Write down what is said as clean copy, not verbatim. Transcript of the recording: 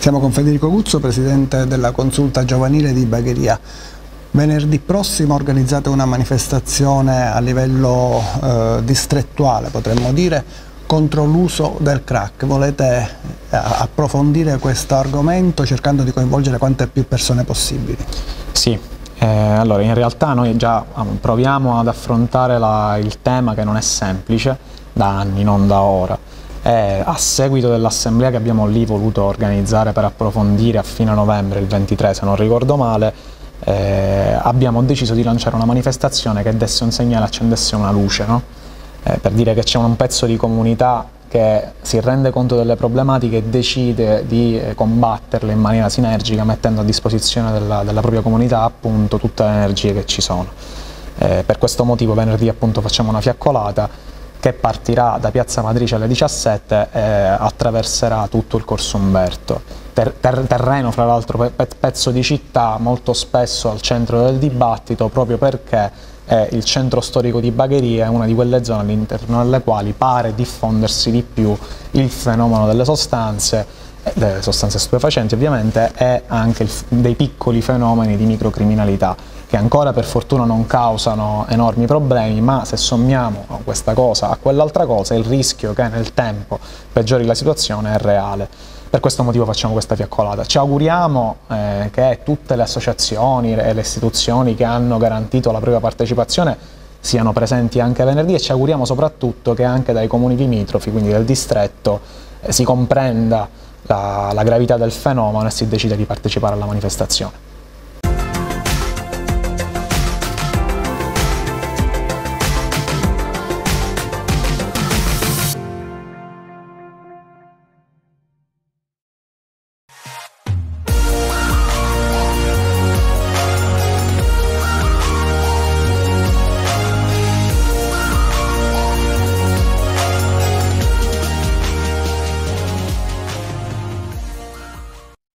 Siamo con Federico Guzzo, presidente della Consulta Giovanile di Bagheria. Venerdì prossimo organizzate una manifestazione a livello distrettuale, potremmo dire, contro l'uso del crack. Volete approfondire questo argomento cercando di coinvolgere quante più persone possibili? Sì. Allora, in realtà noi già proviamo ad affrontare il tema, che non è semplice, da anni, non da ora. A seguito dell'assemblea che abbiamo lì voluto organizzare per approfondire a fine novembre, il 23 se non ricordo male, abbiamo deciso di lanciare una manifestazione che desse un segnale, accendesse una luce, no? Per dire che c'è un pezzo di comunità che si rende conto delle problematiche e decide di combatterle in maniera sinergica, mettendo a disposizione della propria comunità appunto tutte le energie che ci sono. Per questo motivo venerdì appunto facciamo una fiaccolata che partirà da Piazza Madrice alle 17 e attraverserà tutto il Corso Umberto, terreno fra l'altro pezzo di città molto spesso al centro del dibattito, proprio perché il centro storico di Bagheria è una di quelle zone all'interno delle quali pare diffondersi di più il fenomeno delle sostanze stupefacenti ovviamente, e anche dei piccoli fenomeni di microcriminalità che ancora per fortuna non causano enormi problemi, ma se sommiamo questa cosa a quell'altra cosa il rischio che nel tempo peggiori la situazione è reale. Per questo motivo facciamo questa fiaccolata. Ci auguriamo che tutte le associazioni e le istituzioni che hanno garantito la propria partecipazione siano presenti anche venerdì, e ci auguriamo soprattutto che anche dai comuni limitrofi, quindi del distretto, si comprenda la gravità del fenomeno e si decida di partecipare alla manifestazione.